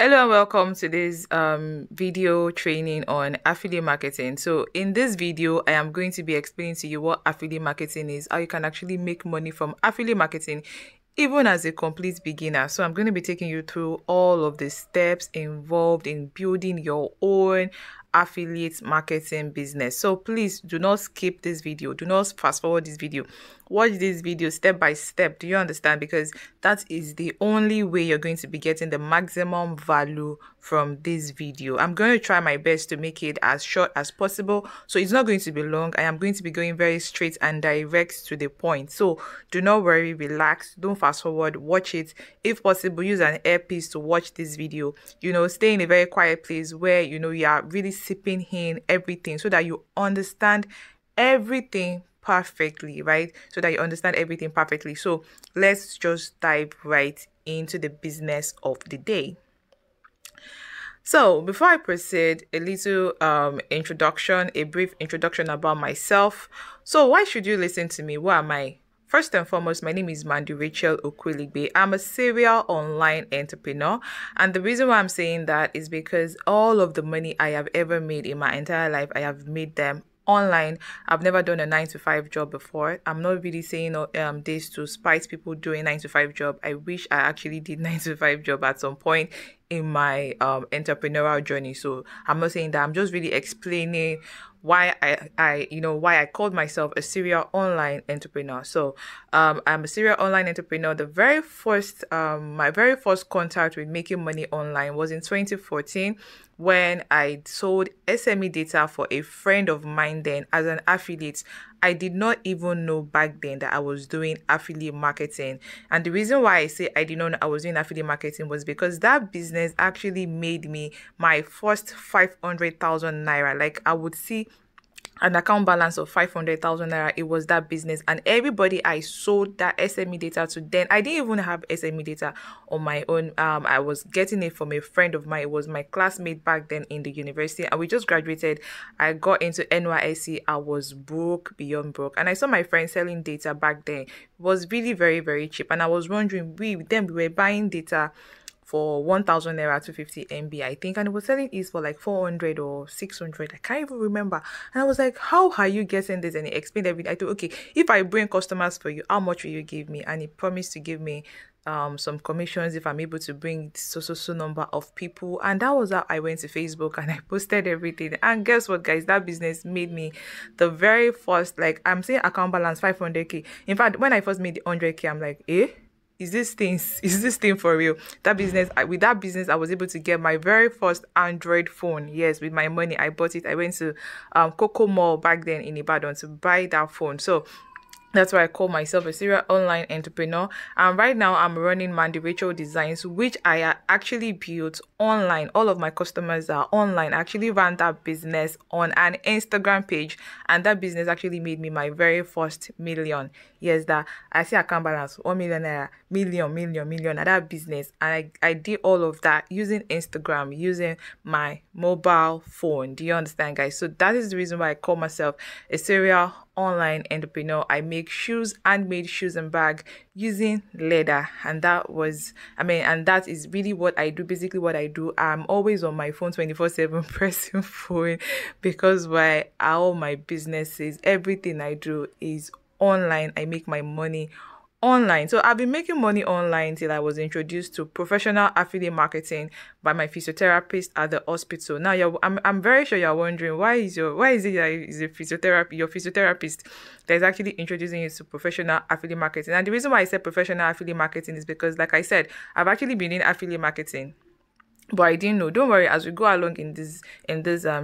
Hello and welcome to this video training on affiliate marketing. So in this video, I am going to be explaining to you what affiliate marketing is, how you can actually make money from affiliate marketing even as a complete beginner. So I'm going to be taking you through all of the steps involved in building your own affiliate marketing business. So please do not skip this video. Do not fast forward this video. Watch this video step by step. Do you understand? Because that is the only way you're going to be getting the maximum value from this video. I'm going to try my best to make it as short as possible. So it's not going to be long. I am going to be going very straight and direct to the point. So do not worry, relax, don't fast forward, watch it. If possible, use an earpiece to watch this video. You know, stay in a very quiet place where, you know, you are really sipping in everything so that you understand everything perfectly, right? So let's just dive right into the business of the day. So before I proceed, a little introduction, a brief introduction about myself. So why should you listen to me? What am I? First and foremost, my name is Mandy Rachael Okwuligbe. I'm a serial online entrepreneur. And the reason why I'm saying that is because all of the money I have ever made in my entire life, I have made them online. I've never done a 9-to-5 job before. I'm not really saying this to spite people doing 9-to-5 job. I wish I actually did 9-to-5 job at some point in my entrepreneurial journey. So I'm not saying that. I'm just really explaining why I called myself a serial online entrepreneur. So I'm a serial online entrepreneur. The very first my very first contact with making money online was in 2014 when I sold SME data for a friend of mine then as an affiliate. I did not even know back then that I was doing affiliate marketing. And the reason why I say I did not know I was doing affiliate marketing was because that business actually made me my first 500,000 Naira. Like, I would see an account balance of 500,000 Naira. It was that business. And everybody I sold that SME data to then, I didn't even have SME data on my own. I was getting it from a friend of mine. It was my classmate back then in the university. And we just graduated. I got into NYSC. I was broke, beyond broke. And I saw my friend selling data back then. It was really very, very cheap. And I was wondering, we were buying data for 1,000 Naira, 250 MB, I think. And it was selling it for like 400 or 600. I can't even remember. And I was like, how are you getting this? And he explained everything. I thought, okay, if I bring customers for you, how much will you give me? And he promised to give me some commissions if I'm able to bring so number of people. And that was how I went to Facebook and I posted everything. And guess what, guys? That business made me the very first, like, I'm saying account balance 500K. In fact, when I first made the 100K, I'm like, eh? Is this thing for real? That business, with that business, I was able to get my very first Android phone. Yes, with my money, I bought it. I went to Coco Mall back then in Ibadan to buy that phone. So that's why I call myself a serial online entrepreneur. And right now, I'm running Mandy Rachael Designs, which I actually built online. All of my customers are online. I actually ran that business on an Instagram page. And that business actually made me my very first million. Yes, that I say I can't balance 1 million, million at that business. And I did all of that using Instagram, using my mobile phone. Do you understand, guys? So that is the reason why I call myself a serial online entrepreneur. I make shoes, handmade shoes and bag using leather, and that is really what I do. Basically what I do, I'm always on my phone 24/7 pressing phone, because why? All my businesses, everything I do is online. I make my money online. So I've been making money online till I was introduced to professional affiliate marketing by my physiotherapist at the hospital. Now I'm very sure you're wondering, why is your physiotherapist that is actually introducing you to professional affiliate marketing? And the reason why I said professional affiliate marketing is because, like I said, I've actually been in affiliate marketing, but I didn't know. Don't worry, as we go along in this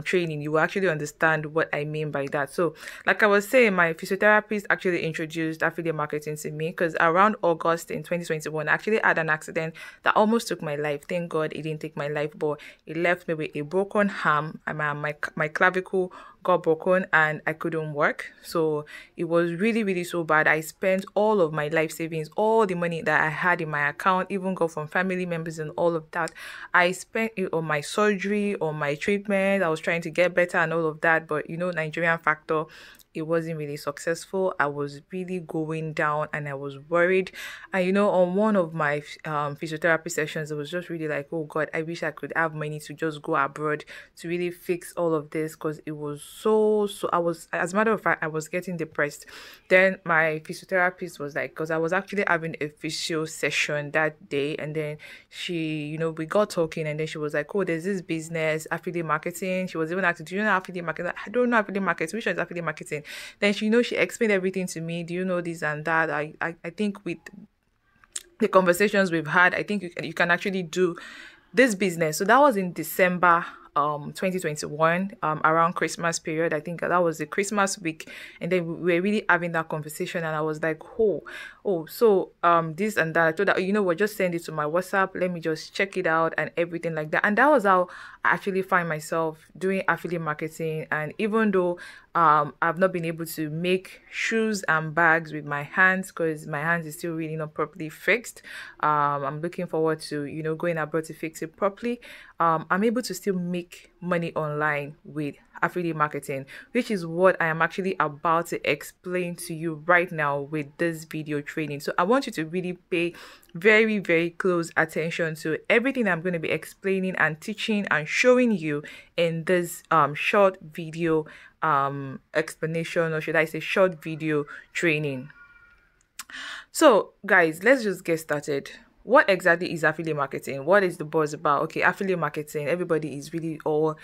training, you will actually understand what I mean by that. So, like I was saying, my physiotherapist actually introduced affiliate marketing to me, because around August in 2021, I actually had an accident that almost took my life. Thank God it didn't take my life, but it left me with a broken arm. My clavicle got broken and I couldn't work. So it was really, really so bad. I spent all of my life savings, all the money that I had in my account, even got from family members and all of that. I spent it on my surgery, on my treatment. I was trying to get better and all of that, but you know, Nigerian factor, it wasn't really successful. I was really going down and I was worried. And you know, on one of my physiotherapy sessions, I was just really like, oh God, I wish I could have money to just go abroad to really fix all of this, because it was so I was, as a matter of fact, I was getting depressed. Then my physiotherapist was like, because I was actually having a physio session that day, and then she, you know, we got talking, and then she was like, oh, there's this business, affiliate marketing. She was even asking, do you know affiliate marketing? I don't know affiliate marketing. Which one is affiliate marketing? Then she, you know, she explained everything to me. Do you know this and that? I think with the conversations we've had, I think you can actually do this business. So that was in December 2021, around Christmas period. I think that was the Christmas week, and then we were really having that conversation, and I was like, oh so this and that. I told her, you know what, just send it to my WhatsApp, let me just check it out and everything like that. And that was how I actually find myself doing affiliate marketing. And even though I've not been able to make shoes and bags with my hands, because my hands is still really not properly fixed, I'm looking forward to, you know, going abroad to fix it properly. I'm able to still make money online with affiliate marketing, which is what I am actually about to explain to you right now with this video training. So I want you to really pay very, very close attention to everything I'm going to be explaining and teaching and showing you in this short video explanation, or should I say short video training. So guys, let's just get started. What exactly is affiliate marketing? What is the buzz about? Okay, affiliate marketing, everybody is really all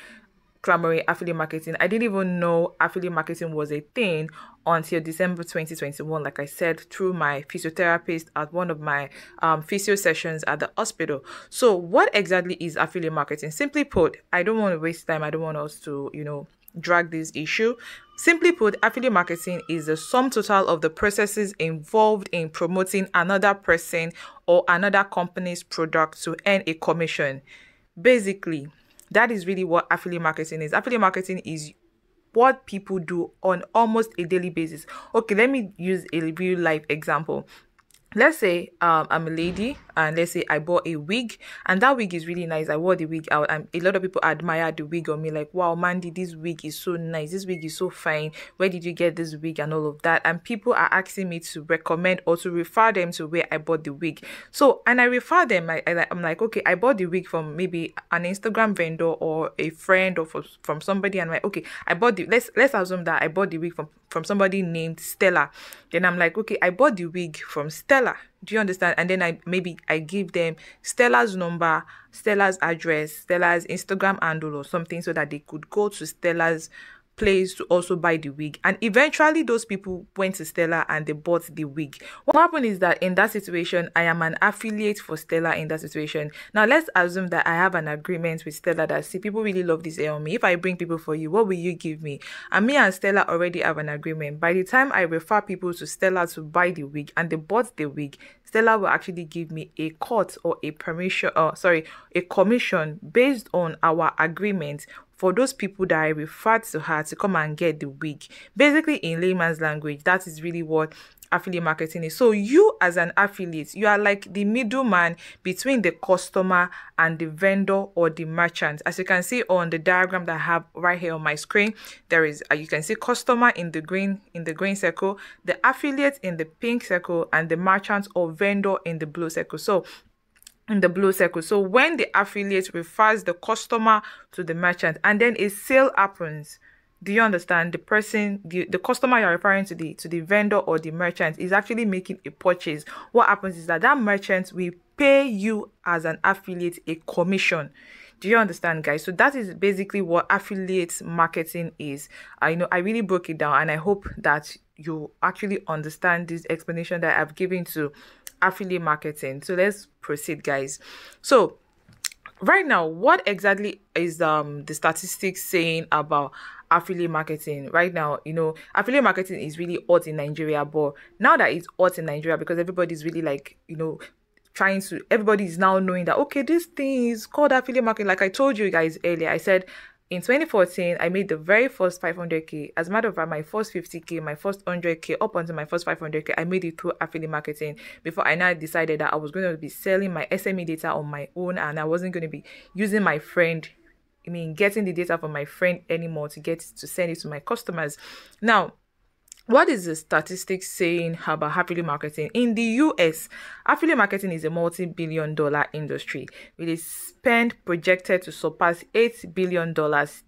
clamoring affiliate marketing. I didn't even know affiliate marketing was a thing until December 2021, like I said, through my physiotherapist at one of my physio sessions at the hospital. So what exactly is affiliate marketing? Simply put, I don't want to waste time. I don't want us to, you know, drag this issue. Simply put, affiliate marketing is the sum total of the processes involved in promoting another person or another company's product to earn a commission. Basically, that is really what affiliate marketing is. Affiliate marketing is what people do on almost a daily basis. Okay, let me use a real life example. Let's say I'm a lady, and let's say I bought a wig, and that wig is really nice. I wore the wig out, and a lot of people admired the wig on me, like, wow, Mandy, this wig is so nice, this wig is so fine, where did you get this wig and all of that. And people are asking me to recommend or to refer them to where I bought the wig. So, and I refer them, I'm like, okay, I bought the wig from maybe an Instagram vendor or a friend or from somebody. And I'm like, okay, I bought the, let's assume that I bought the wig from somebody named Stella. Then I'm like, okay, I bought the wig from Stella. Do you understand? And then I give them Stella's number, Stella's address, Stella's Instagram handle or something, so that they could go to Stella's place to also buy the wig. And eventually those people went to Stella and they bought the wig. What happened is that in that situation, I am an affiliate for Stella in that situation. Now let's assume that I have an agreement with Stella that, see, people really love this hair on me. If I bring people for you, what will you give me? And me and Stella already have an agreement. By the time I refer people to Stella to buy the wig and they bought the wig, Stella will actually give me a cut or a permission, a commission based on our agreement for those people that I referred to her to come and get the wig. Basically, in layman's language, that is really what affiliate marketing is. So you as an affiliate, you are like the middleman between the customer and the vendor or the merchant. As you can see on the diagram that I have right here on my screen, there is, you can see customer in the green circle, the affiliate in the pink circle, and the merchant or vendor in the blue circle. So when the affiliate refers the customer to the merchant and then a sale happens, do you understand? The person, the customer you're referring to, the vendor or the merchant, is actually making a purchase. What happens is that that merchant will pay you as an affiliate a commission. Do you understand, guys? So that is basically what affiliate marketing is. I know I really broke it down, and I hope that you actually understand this explanation that I've given to affiliate marketing. So let's proceed, guys. So right now, what exactly is the statistics saying about affiliate marketing? Right now, you know, affiliate marketing is really hot in Nigeria, but now that it's hot in Nigeria, because everybody's really like, you know, everybody's now knowing that, okay, this thing is called affiliate marketing. Like I told you guys earlier, I said in 2014, I made the very first 500K. As a matter of fact, my first 50K, my first 100K, up until my first 500K, I made it through affiliate marketing. Before I now decided that I was going to be selling my SME data on my own, and I wasn't going to be using my friend, I mean, getting the data from my friend anymore to send it to my customers. Now, What is the statistics saying about affiliate marketing? In the US, affiliate marketing is a multi-billion-dollar industry with a spend projected to surpass $8 billion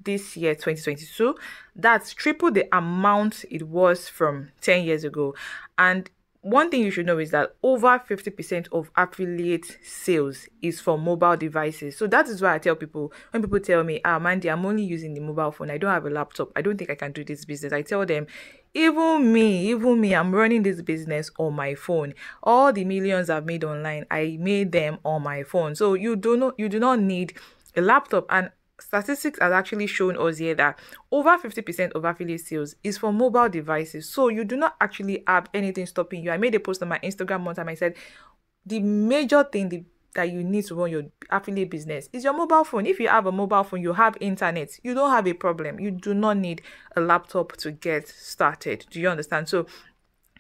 this year, 2022. That's triple the amount it was from 10 years ago. And one thing you should know is that over 50% of affiliate sales is for mobile devices. So that is why I tell people, when people tell me, ah, Mandy, I'm only using the mobile phone. I don't have a laptop. I don't think I can do this business. I tell them, even me, I'm running this business on my phone. All the millions I've made online, I made them on my phone. So you do not need a laptop. And statistics has actually shown us here that over 50% of affiliate sales is for mobile devices. So you do not actually have anything stopping you. I made a post on my Instagram one time. I said the major thing that you need to run your affiliate business is your mobile phone. If you have a mobile phone, you have internet, you don't have a problem. You do not need a laptop to get started. Do you understand? So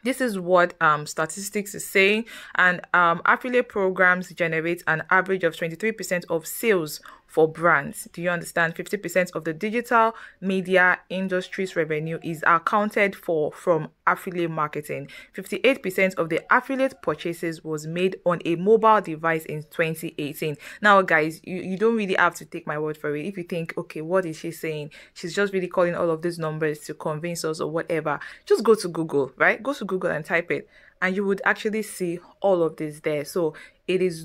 this is what statistics is saying. And affiliate programs generate an average of 23% of sales for brands. Do you understand? 50% of the digital media industry's revenue is accounted for from affiliate marketing. 58% of the affiliate purchases was made on a mobile device in 2018. Now, guys, you don't really have to take my word for it. If you think, okay, what is she saying? She's just really calling all of these numbers to convince us or whatever. Just go to Google, right? Go to Google and type it, and you would actually see all of this there. So the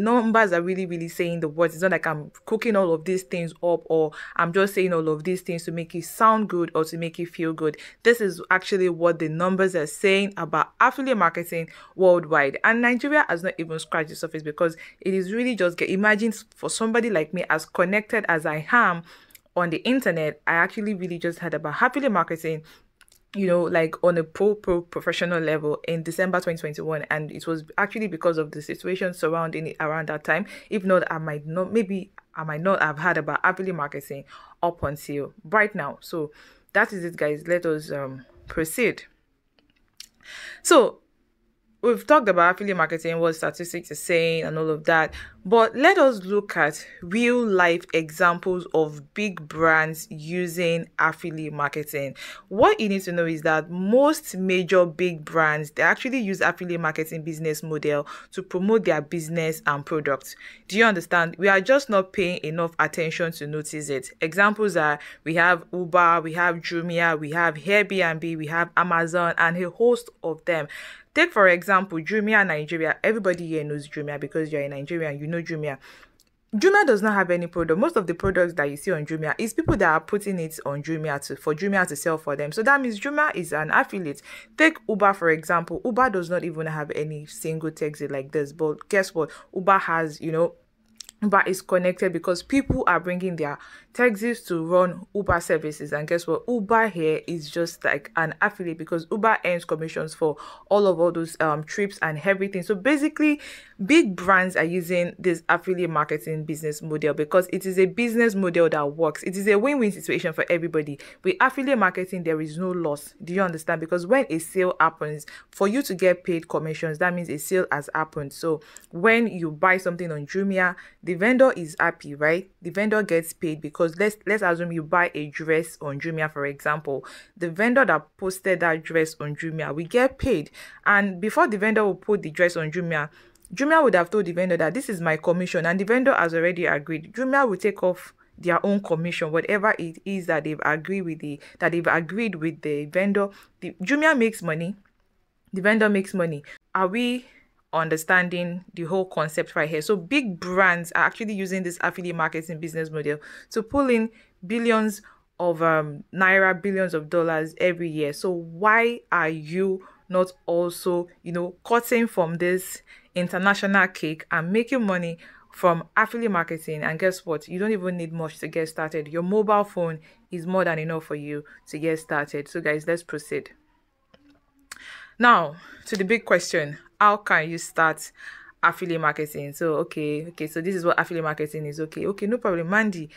numbers are really saying the words. It's not like I'm cooking all of these things up, or I'm just saying all of these things to make it sound good or to make it feel good. This is actually what the numbers are saying about affiliate marketing worldwide. And Nigeria has not even scratched the surface, because it is really just, imagine for somebody like me, as connected as I am on the internet, I actually really just heard about affiliate marketing, you know, like on a professional level in December 2021, and it was actually because of the situation surrounding it around that time. If not, I might not have heard about affiliate marketing up until right now. So that is it, guys. Let us proceed. So we've talked about affiliate marketing, what statistics are saying and all of that, but let us look at real life examples of big brands using affiliate marketing. What you need to know is that most major big brands, they actually use affiliate marketing business model to promote their business and products. Do you understand? We are just not paying enough attention to notice it. Examples are, we have Uber, we have Jumia, we have Airbnb, we have Amazon, and a host of them. Take, for example, Jumia Nigeria. Everybody here knows Jumia because you're in Nigeria and you know Jumia. Jumia does not have any product. Most of the products that you see on Jumia is people that are putting it on Jumia for Jumia to sell for them. So that means Jumia is an affiliate. Take Uber, for example. Uber does not even have any single taxi like this. But guess what? Uber has, you know, Uber is connected because people are bringing their taxis to run Uber services. And guess what? Uber here is just like an affiliate because Uber earns commissions for all those trips and everything. So basically, big brands are using this affiliate marketing business model because it is a business model that works. It is a win-win situation for everybody. With affiliate marketing, there is no loss. Do you understand? Because when a sale happens, for you to get paid commissions, that means a sale has happened. So when you buy something on Jumia, the vendor is happy, right? The vendor gets paid because let's assume you buy a dress on Jumia, for example. The vendor that posted that dress on Jumia, we get paid. And before the vendor will put the dress on Jumia, Jumia would have told the vendor that this is my commission, and the vendor has already agreed. Jumia will take off their own commission, whatever it is that they've agreed with the vendor. Jumia makes money, the vendor makes money. Are we understanding the whole concept right here? So big brands are actually using this affiliate marketing business model to pull in billions of naira, billions of dollars every year. So why are you not also, you know, cutting from this international cake and making money from affiliate marketing? And guess what? You don't even need much to get started. Your mobile phone is more than enough for you to get started. So guys, let's proceed. Now to the big question: how can you start affiliate marketing? So so this is what affiliate marketing is. Okay, no problem, Mandy.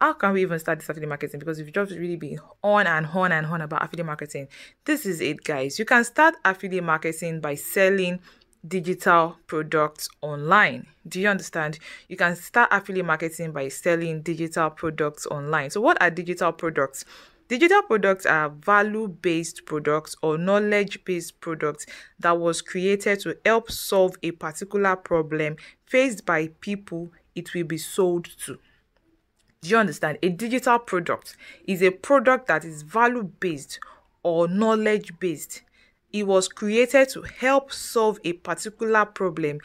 How can we even start this affiliate marketing? Because we've just really been on and on about affiliate marketing. This is it, guys. You can start affiliate marketing by selling digital products online. Do you understand? You can start affiliate marketing by selling digital products online. So what are digital products? Digital products are value-based products or knowledge-based products that was created to help solve a particular problem faced by people it will be sold to. Do you understand? A digital product is a product that is value-based or knowledge-based. It was created to help solve a particular problem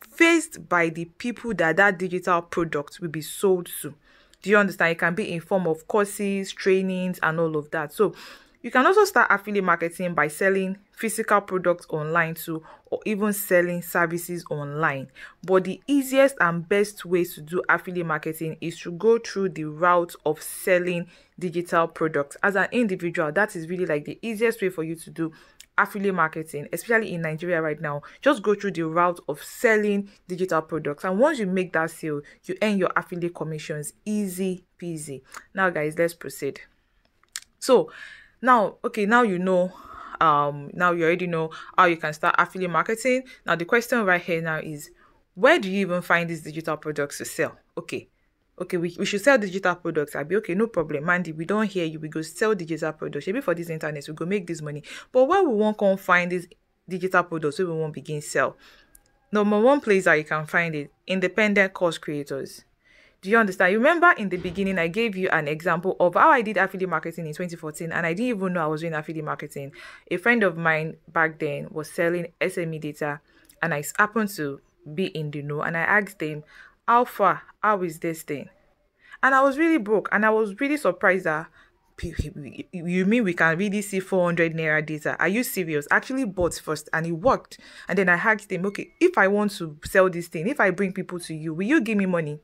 faced by the people that digital product will be sold to. Do you understand? It can be in form of courses, trainings, and all of that. So you can also start affiliate marketing by selling physical products online too, or even selling services online. But the easiest and best way to do affiliate marketing is to go through the route of selling digital products. As an individual, that is really like the easiest way for you to do affiliate marketing, especially in Nigeria right now. Just go through the route of selling digital products, and once you make that sale, you earn your affiliate commissions. Easy peasy. Now guys, let's proceed. So now, okay, now you know, now you already know how you can start affiliate marketing. Now the question right here now is, where do you even find these digital products to sell? Okay, we should sell digital products. I'll be okay, no problem. Mandy, we don't hear you. We go sell digital products. Maybe for this internet, we go make this money. But where we won't come find these digital products, we won't begin sell. Number one place that you can find it, independent course creators. Do you understand? You remember in the beginning, I gave you an example of how I did affiliate marketing in 2014, and I didn't even know I was doing affiliate marketing. A friend of mine back then was selling SME data, and I happened to be in the know, and I asked them, how is this thing? And I was really broke, and I was really surprised that, you mean we can really see 400 naira data? Are you serious? I actually bought first and it worked. And then I asked them, okay, if I want to sell this thing, if I bring people to you, will you give me money?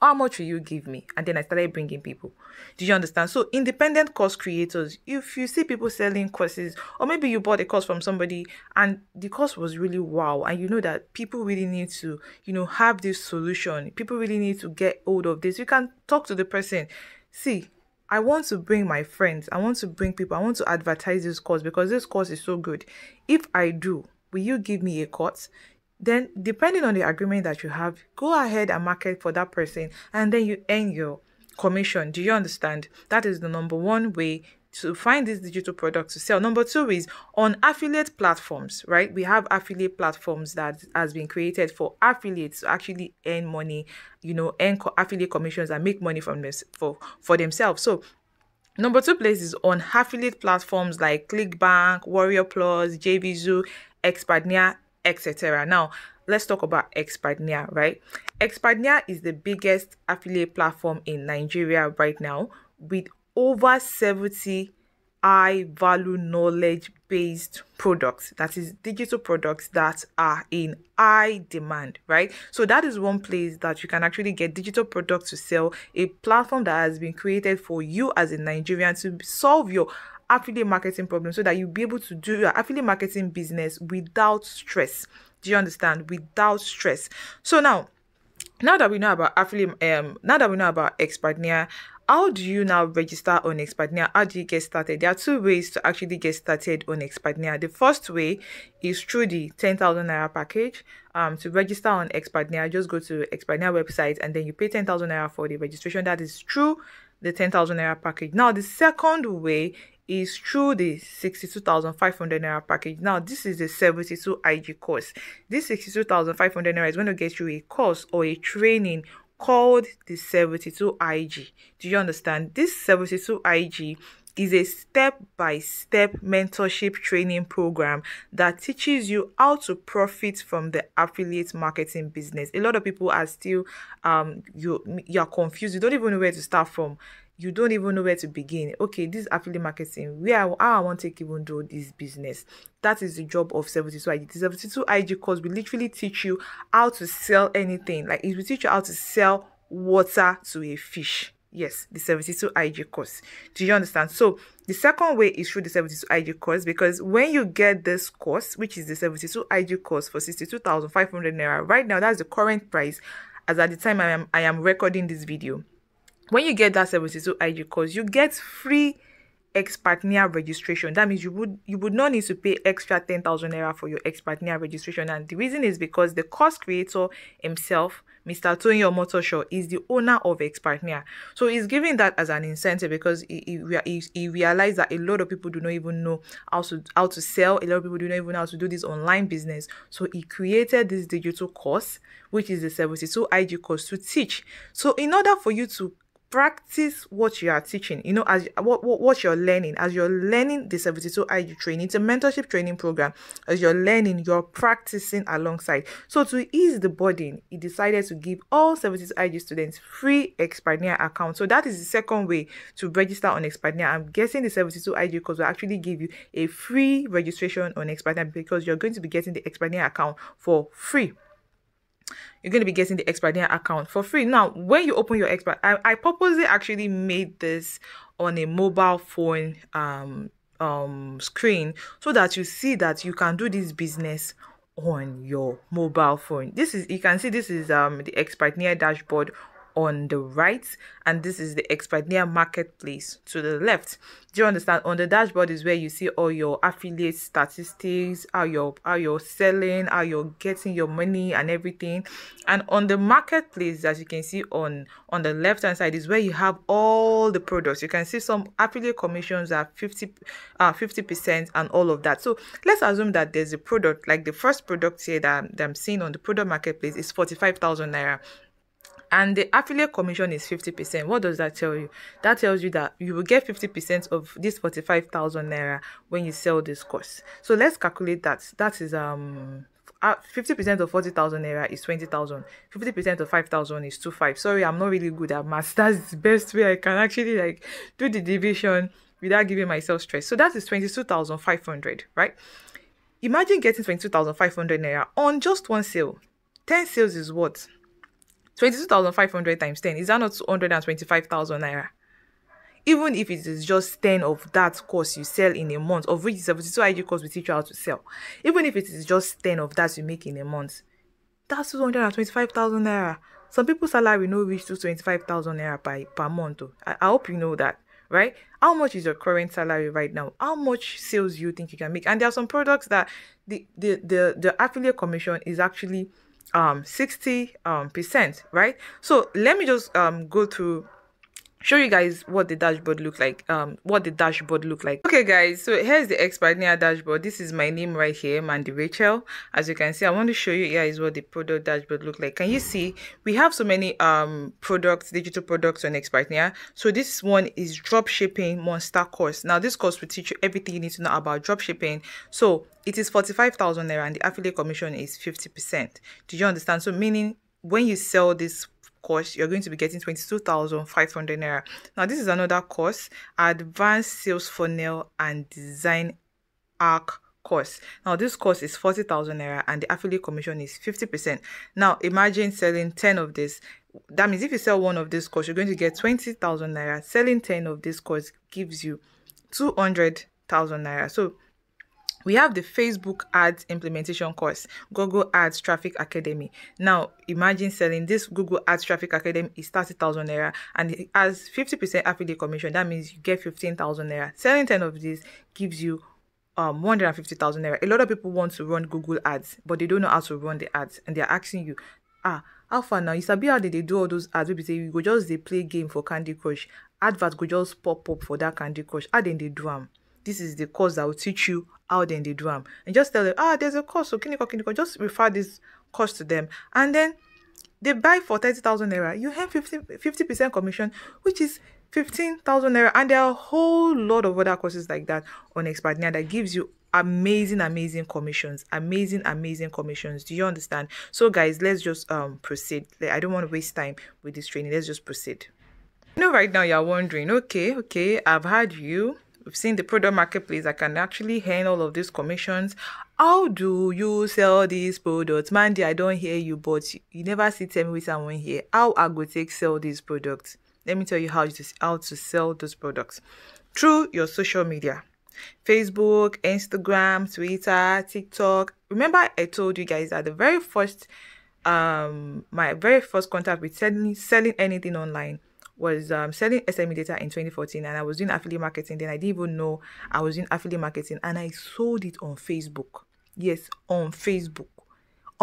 How much will you give me? And then I started bringing people. Do you understand? So independent course creators, if you see people selling courses, or maybe you bought a course from somebody and the course was really wow, and you know that people really need to, you know, have this solution. People really need to get hold of this. You can talk to the person. See, I want to bring my friends. I want to bring people. I want to advertise this course because this course is so good. If I do, will you give me a course? Then, depending on the agreement that you have, go ahead and market for that person, and then you earn your commission. Do you understand? That is the number one way to find this digital product to sell. Number two is on affiliate platforms, right? We have affiliate platforms that has been created for affiliates to actually earn money, you know, earn affiliate commissions and make money from this for themselves. So number two place is on affiliate platforms like ClickBank, Warrior Plus, JVZoo, Expertnaire, etc. Now let's talk about Expertnaire, right? Expertnaire is the biggest affiliate platform in Nigeria right now, with over 70 high value knowledge based products, that is digital products that are in high demand, right? So that is one place that you can actually get digital products to sell, a platform that has been created for you as a Nigerian to solve your affiliate marketing problem, so that you'll be able to do your affiliate marketing business without stress. Do you understand? Without stress. So now that we know about affiliate, now that we know about Expertnaire, how do you now register on Expertnaire? How do you get started? There are two ways to actually get started on Expertnaire. The first way is through the 10,000 naira package. To register on Expertnaire, just go to Expertnaire website and then you pay 10,000 naira for the registration. That is through the 10,000 naira package. Now the second way is through the 62,500 naira package. Now this is the 72IG course. This 62,500 naira is going to get you a course or a training called the 72IG. Do you understand? This 72IG is a step-by-step mentorship training program that teaches you how to profit from the affiliate marketing business. A lot of people are still you're confused. You don't even know where to start from. You don't even know where to begin. Okay, this affiliate marketing, how I want to even do this business. That is the job of 72IG. The 72IG course will literally teach you how to sell anything. Like, it will teach you how to sell water to a fish. Yes, the 72IG course. Do you understand? So the second way is through the 72IG course, because when you get this course, which is the 72IG course for 62,500 naira, right now that's the current price as at the time I am recording this video. When you get that 72IG course, you get free Expertnaire registration. That means you would not need to pay extra 10,000 naira for your Expertnaire registration. And the reason is because the course creator himself Mr. Toyin Omotoso is the owner of Expertnaire. So he's giving that as an incentive because he realized that a lot of people do not even know how to sell. A lot of people do not even know how to do this online business. So he created this digital course, which is the 72IG course, to teach. So in order for you to practice what you are teaching, you know, as what you're learning, as you're learning the 72IG training, it's a mentorship training program. As you're learning, you're practicing alongside. So to ease the burden, he decided to give all 72IG students free Expertnaire accounts. So that is the second way to register on Expertnaire. I'm guessing the 72IG course will actually give you a free registration on Expertnaire because you're going to be getting the Expertnaire account for free. You're going to be getting the Expertnaire account for free. Now, when you open your Expertnaire, I purposely actually made this on a mobile phone screen so that you see that you can do this business on your mobile phone. This is, you can see this is the Expertnaire dashboard on the right, and this is the Expertnaire marketplace to the left. Do you understand? On the dashboard is where you see all your affiliate statistics, how you're selling, how you're getting your money and everything. And on the marketplace, as you can see on the left hand side, is where you have all the products. You can see some affiliate commissions are 50% and all of that. So let's assume that there's a product, like the first product here that I'm seeing on the product marketplace is 45,000 naira. And the affiliate commission is 50%. What does that tell you? That tells you that you will get 50% of this 45,000 naira when you sell this course. So let's calculate that. That is 50% of 40,000 naira is 20,000. 50% of 5,000 is 25. Sorry, I'm not really good at maths. That's the best way I can actually like do the division without giving myself stress. So that is 22,500, right? Imagine getting 22,500 naira on just one sale. 10 sales is what? 22,500 times 10, is that not 225,000 naira? Even if it is just 10 of that course you sell in a month, of which the 72IG course will teach you how to sell, even if it is just 10 of that you make in a month, that's 225,000 naira. Some people's salary no reach 225,000 naira per month. I hope you know that, right? How much is your current salary right now? How much sales do you think you can make? And there are some products that the affiliate commission is actually 60%, right? So let me just go through, show you guys what the dashboard look like. Okay guys, so here's the Expertnaire dashboard. This is my name right here, Mandy Rachael. As you can see, I want to show you here is what the product dashboard look like. Can you see we have so many products, digital products on Expertnaire? So this one is drop shipping monster course. Now this course will teach you everything you need to know about drop shipping. So it is 45,000 naira and the affiliate commission is 50%. Do you understand? So meaning when you sell this course, you're going to be getting 22,500 naira. Now this is another course, advanced sales funnel and design arc course. Now this course is 40,000 naira and the affiliate commission is 50%. Now imagine selling 10 of this. That means if you sell one of this course, you're going to get 20,000 naira. Selling 10 of this course gives you 200,000 naira. So we have the Facebook ads implementation course, Google Ads Traffic Academy. Now, imagine selling this Google Ads Traffic Academy is 30,000 naira and it has 50% affiliate commission. That means you get 15,000 naira. Selling 10 of these gives you 150,000 naira. A lot of people want to run Google ads, but they don't know how to run the ads, and they're asking you, how far now? You sabi how they do all those ads? People say you go just they play game for Candy Crush. Adverts go just pop up for that Candy Crush. How then they do them? This is the course that will teach you how then they do them. And just tell them, there's a course, so can you just refer this course to them. And then they buy for 30,000 naira. You have 50% commission, which is 15,000 naira. And there are a whole lot of other courses like that on Expertnaire that gives you amazing commissions, amazing commissions. Do you understand? So guys, let's just proceed. I don't want to waste time with this training. Let's just proceed. You know, right now you're wondering, okay, I've had you. We've seen the product marketplace that can actually earn all of these commissions. How do you sell these products? Mandy, I don't hear you, but you never see tell me with someone here. How I go take sell these products? Let me tell you how to sell those products. Through your social media. Facebook, Instagram, Twitter, TikTok. Remember I told you guys that the very first, my very first contact with selling anything online was selling SME data in 2014, and I was doing affiliate marketing. Then I didn't even know I was doing affiliate marketing, and I sold it on Facebook. Yes, on Facebook.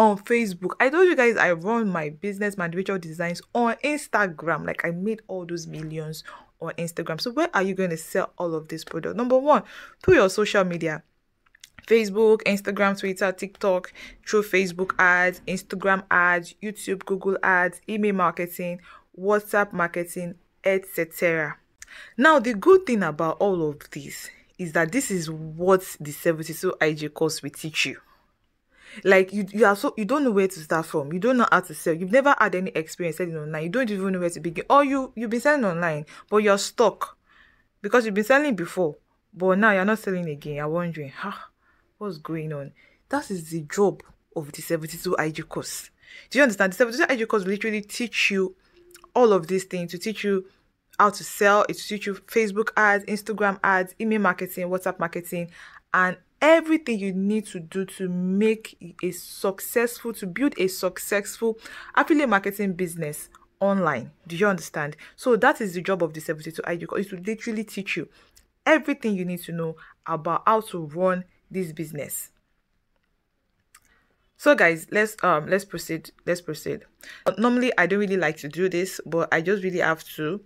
on Facebook. I told you guys I run my business, Mandy Rachael Designs, on Instagram. Like, I made all those millions on Instagram. So where are you going to sell all of this product? Number one, through your social media. Facebook, Instagram, Twitter, TikTok, through Facebook ads, Instagram ads, YouTube, Google ads, email marketing, WhatsApp marketing, etc. Now, the good thing about all of this is that this is what the 72IG course will teach you. Like, you don't know where to start from. You don't know how to sell. You've never had any experience selling online. You don't even know where to begin. Or you've been selling online, but you're stuck because you've been selling before, but now you're not selling again. You're wondering, what's going on? That is the job of the 72IG course. Do you understand? The 72IG course will literally teach you all of these things. To teach you how to sell, it will teach you Facebook ads, Instagram ads, email marketing, WhatsApp marketing, and everything you need to do to make a successful, to build a successful affiliate marketing business online. Do you understand? So that is the job of the 72IG course. It will literally teach you everything you need to know about how to run this business. So guys, let's proceed. Normally I don't really like to do this, but I just really have to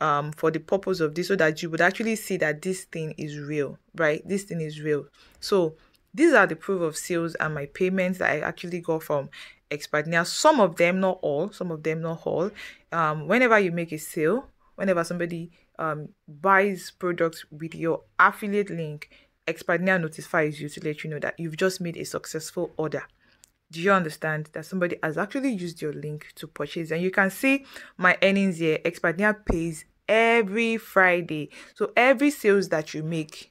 for the purpose of this, so that you would actually see that this thing is real, right? This thing is real. So these are the proof of sales and my payments that I actually got from Expertnaire. Some of them, not all, whenever you make a sale, whenever somebody buys products with your affiliate link, Expertnaire notifies you to let you know that you've just made a successful order. Do you understand? That somebody has actually used your link to purchase. And you can see my earnings here. Expertnaire pays every Friday. So every sales that you make,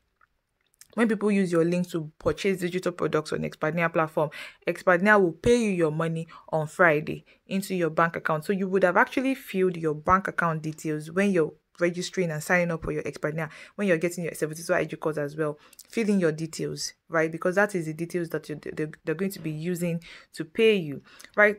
when people use your link to purchase digital products on Expertnaire platform, Expertnaire will pay you your money on Friday into your bank account. So you would have actually filled your bank account details when you're registering and signing up for your Expertnaire, when you're getting your 72IG course as well. Fill in your details, right? Because that is the details that they're going to be using to pay you. Right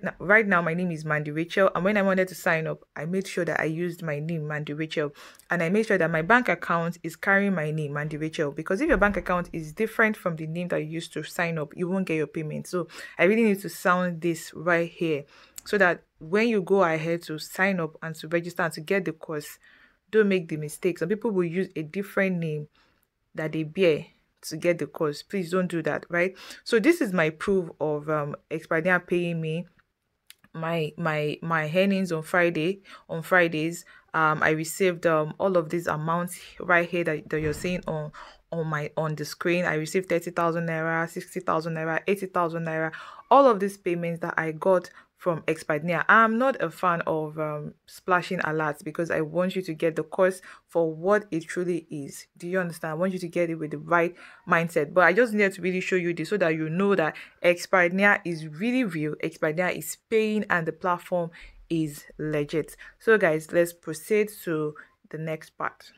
now, my name is Mandy Rachael, and when I wanted to sign up, I made sure that I used my name, Mandy Rachael, and I made sure that my bank account is carrying my name, Mandy Rachael, because if your bank account is different from the name that you used to sign up, you won't get your payment. So I really need to sound this right here, so that when you go ahead to sign up and to register and to get the course, don't make the mistakes. Some people will use a different name that they bear to get the course. Please don't do that, right? So this is my proof of Expertnaire paying me my earnings on Friday. On Fridays, I received all of these amounts right here that you're seeing on the screen. I received 30,000 naira, 60,000 naira, 80,000 naira. All of these payments that I got from Expertnaire. I'm not a fan of splashing alerts, because I want you to get the course for what it truly is. Do you understand? I want you to get it with the right mindset. But I just needed to really show you this, so that you know that Expertnaire is really real. Expertnaire is paying, and the platform is legit. So guys, let's proceed to the next part.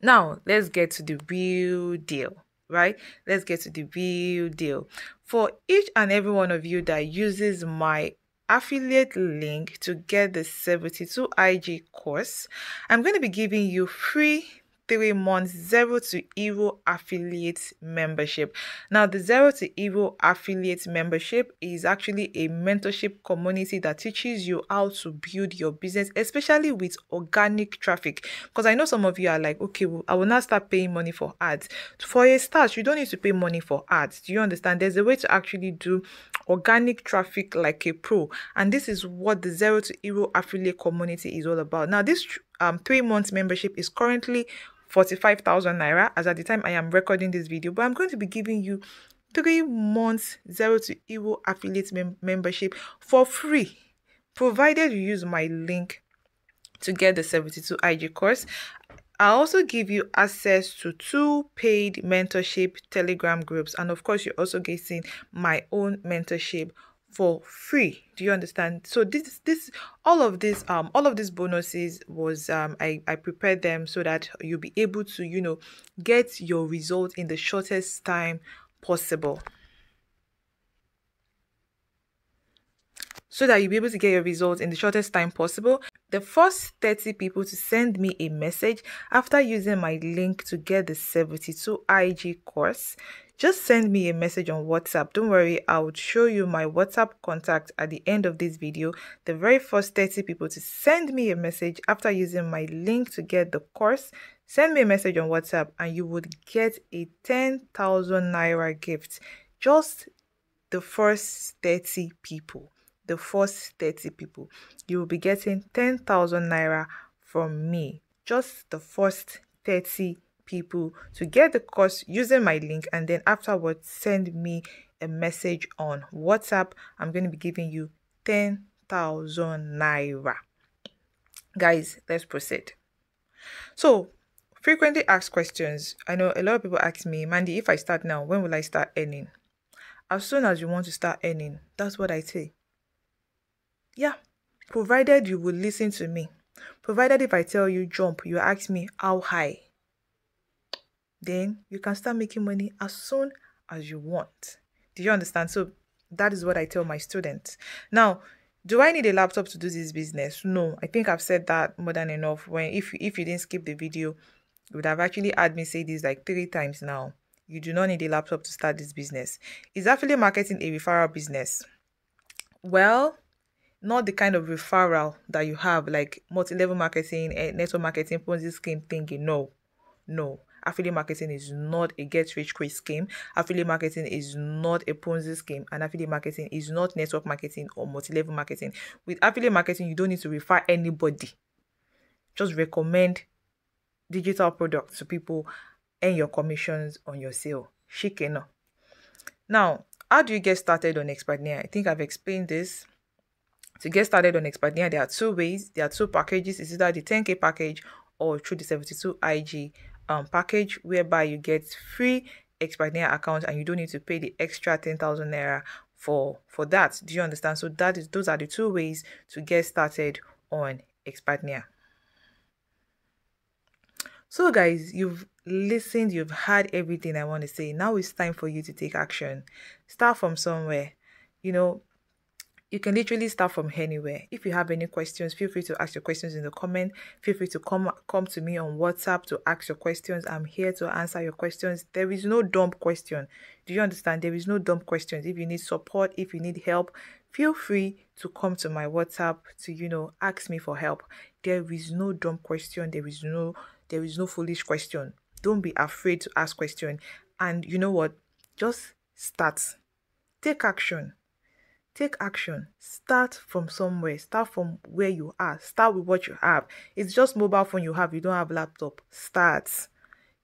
Now let's get to the real deal. Right, let's get to the real deal. For each and every one of you that uses my affiliate link to get the 72IG course, I'm going to be giving you free 3 months zero-to-hero affiliate membership. Now, the zero-to-hero affiliate membership is actually a mentorship community that teaches you how to build your business, especially with organic traffic. Because I know some of you are like, okay, well, I will not start paying money for ads. For a start, you don't need to pay money for ads. Do you understand? There's a way to actually do organic traffic like a pro, and this is what the zero-to-hero affiliate community is all about. Now, this 3 months membership is currently 45,000 naira as at the time I am recording this video, but I'm going to be giving you 3 months zero-to-hero affiliate membership for free, provided you use my link to get the 72IG course. I also give you access to 2 paid mentorship Telegram groups, and of course, you're also getting my own mentorship for free. Do you understand? So all of these bonuses was I prepared them so that you'll be able to, you know, get your results in the shortest time possible. So that you'll be able to get your results in the shortest time possible. The first 30 people to send me a message after using my link to get the 72IG course just send me a message on WhatsApp. Don't worry, I would show you my WhatsApp contact at the end of this video. The very first 30 people to send me a message after using my link to get the course, send me a message on WhatsApp and you would get a 10,000 Naira gift. Just the first 30 people. The first 30 people. You will be getting 10,000 Naira from me. Just the first 30 people to get the course using my link, and then afterwards send me a message on WhatsApp. I'm going to be giving you 10,000 Naira. Guys, let's proceed. So, frequently asked questions. I know a lot of people ask me, Mandy, if I start now, when will I start earning? As soon as you want to start earning, that's what I say. Yeah, provided you will listen to me. Provided if I tell you jump, you ask me how high. Then you can start making money as soon as you want. Do you understand? So that is what I tell my students. Now, do I need a laptop to do this business? No, I think I've said that more than enough. If you didn't skip the video, you would have actually heard me say this like 3 times now. You do not need a laptop to start this business. Is affiliate marketing a referral business? Well, not the kind of referral that you have like multi-level marketing, network marketing, Ponzi scheme thingy. No, no. Affiliate marketing is not a get-rich-quick scheme. Affiliate marketing is not a Ponzi scheme. And affiliate marketing is not network marketing or multi-level marketing. With affiliate marketing, you don't need to refer anybody. Just recommend digital products to people and your commissions on your sale. Shikena. Now, how do you get started on Expertnaire? I think I've explained this. To get started on Expertnaire, there are 2 ways. There are 2 packages. It's either the 10K package or through the 72IG package, whereby you get free Expertnaire accounts and you don't need to pay the extra 10,000 Naira for that. Do you understand? So that is, those are the 2 ways to get started on Expertnaire. So guys, you've listened, you've heard everything I want to say. Now it's time for you to take action. Start from somewhere. You know, you can literally start from anywhere. If you have any questions, feel free to ask your questions in the comment. Feel free to come to me on WhatsApp to ask your questions. I'm here to answer your questions. There is no dumb question. Do you understand? There is no dumb questions. If you need support, if you need help, feel free to come to my WhatsApp to, you know, ask me for help. There is no dumb question. There is no foolish question. Don't be afraid to ask questions. And you know what? Just start. Take action. Take action. Start from somewhere. Start from where you are. Start with what you have. It's just mobile phone you have. You don't have laptop. Start.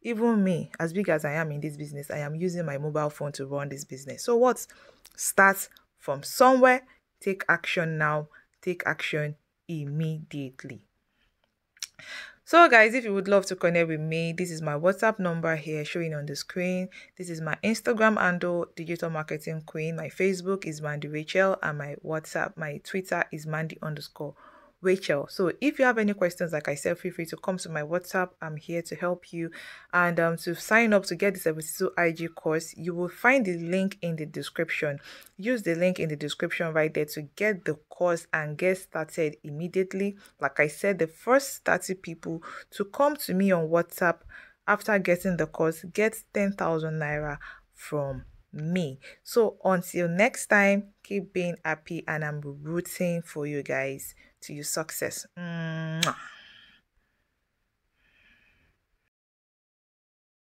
Even me, as big as I am in this business, I am using my mobile phone to run this business. So what? Start from somewhere. Take action now. Take action immediately. So guys, if you would love to connect with me, this is my WhatsApp number here showing on the screen. This is my Instagram handle, Digital Marketing Queen. My Facebook is Mandy Rachael, and my Twitter is Mandy_Rachael. So if you have any questions, like I said, feel free to come to my WhatsApp. I'm here to help you. And to sign up to get the 72IG course, you will find the link in the description. Use the link in the description right there to get the course and get started immediately. Like I said, the first 30 people to come to me on WhatsApp after getting the course gets 10,000 Naira from me. So until next time, keep being happy, and I'm rooting for you guys to your success. Mwah.